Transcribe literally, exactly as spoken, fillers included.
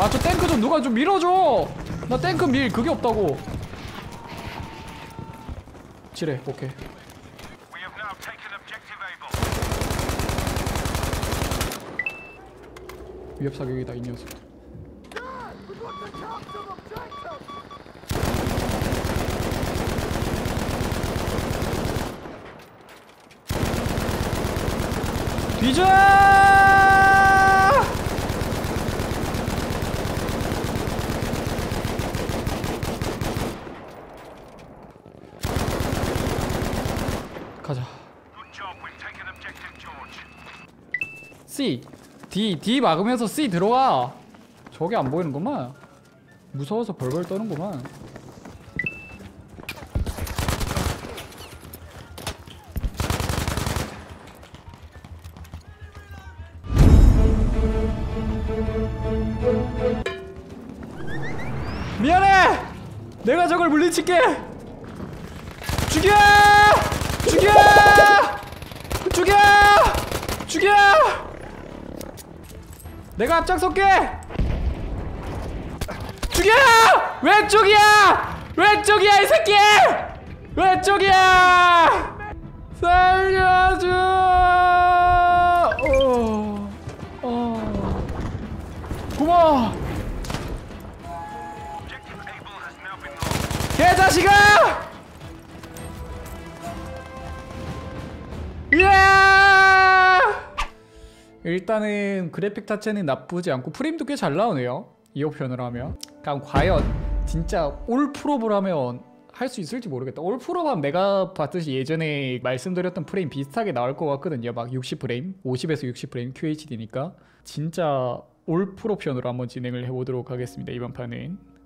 아, 저 탱크 좀 누가 좀 밀어줘. 나 탱크 밀 그게 없다고. 지뢰. 오케이. 위협 사격이다, 이 녀석. 뒤져! 가자. C, D, D 막으면서 C 들어가. 저게 안 보이는구만. 무서워서 벌벌 떠는구만. 미안해! 내가 저걸 물리칠게! 죽여! 죽여! 죽여! 죽여! 내가 앞장설게! 죽여! 왼쪽이야! 왼쪽이야 이 새끼! 왼쪽이야! 살려줘! 어... 어... 고마워! 개자식아! 이야! 일단은 그래픽 자체는 나쁘지 않고 프레임도 꽤 잘 나오네요. 이 옵션을 하면. 그럼 과연 진짜 올 프로브를 하면 할 수 있을지 모르겠다. 올 프로밤 내가 봤듯이 예전에 말씀드렸던 프레임 비슷하게 나올 것 같거든요. 막 육십 프레임? 오십에서 육십 프레임 큐에이치디니까 진짜 올 프로 편으로 한번 진행을 해보도록 하겠습니다. 이번 판은